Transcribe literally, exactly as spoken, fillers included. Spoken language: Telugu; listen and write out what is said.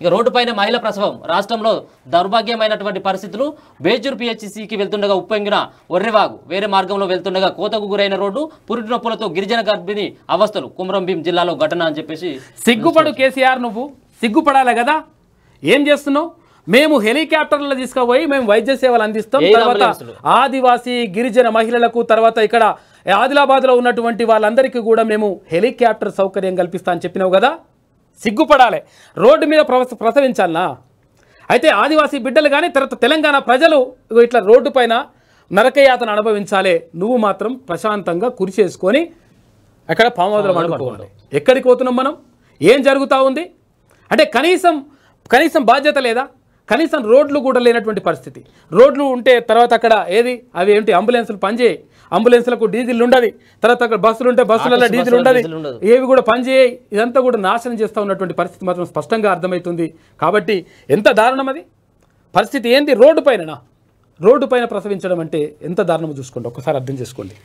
ఇక రోడ్డు పైన మహిళ ప్రసవం రాష్ట్రంలో దౌర్భాగ్యమైనటువంటి పరిస్థితులు. బేజూర్ పిహెచ్సికి వెళ్తుండగా ఉప్పొంగిన ఒర్రెవాగు వేరే మార్గంలో వెళ్తుండగా కోతకు గురైన రోడ్డు, పురిటి నొప్పులతో గిరిజన గర్భిణి అవస్థలు కుమ్రంభీం జిల్లాలో ఘటన అని చెప్పేసి. సిగ్గుపడు కేసీఆర్, నువ్వు సిగ్గుపడాలి కదా, ఏం చేస్తున్నావు? మేము హెలికాప్టర్లలో తీసుకుపోయి మేము వైద్య సేవలు అందిస్తాం, తర్వాత ఆదివాసీ గిరిజన మహిళలకు, తర్వాత ఇక్కడ ఆదిలాబాద్లో ఉన్నటువంటి వాళ్ళందరికీ కూడా మేము హెలికాప్టర్ సౌకర్యం కల్పిస్తా అని చెప్పినావు కదా. సిగ్గుపడాలి, రోడ్డు మీద ప్రసవించాలనా? అయితే ఆదివాసీ బిడ్డలు కానీ తర్వాత తెలంగాణ ప్రజలు ఇట్లా రోడ్డు పైన నరకయాతను అనుభవించాలి, నువ్వు మాత్రం ప్రశాంతంగా కురిచేసుకొని అక్కడ పామోదలం అనుకోవాలి. ఎక్కడికి పోతున్నాం మనం? ఏం జరుగుతూ ఉంది అంటే కనీసం కనీసం బాధ్యత లేదా? కనీసం రోడ్లు కూడా లేనటువంటి పరిస్థితి. రోడ్లు ఉంటే తర్వాత అక్కడ ఏది అవి ఏంటి అంబులెన్సులు పనిచేయి, అంబులెన్సులకు డీజిల్ ఉండదు, తర్వాత అక్కడ బస్సులు ఉంటే బస్సులలో డీజిల్ ఉండదు, ఏవి కూడా పనిచేయి, ఇదంతా కూడా నాశనం చేస్తూ ఉన్నటువంటి పరిస్థితి మాత్రం స్పష్టంగా అర్థమవుతుంది. కాబట్టి ఎంత దారుణం అది, పరిస్థితి ఏంది? రోడ్డు పైన రోడ్డు పైన ప్రసవించడం అంటే ఎంత దారుణమో చూసుకోండి, ఒక్కసారి అర్థం చేసుకోండి.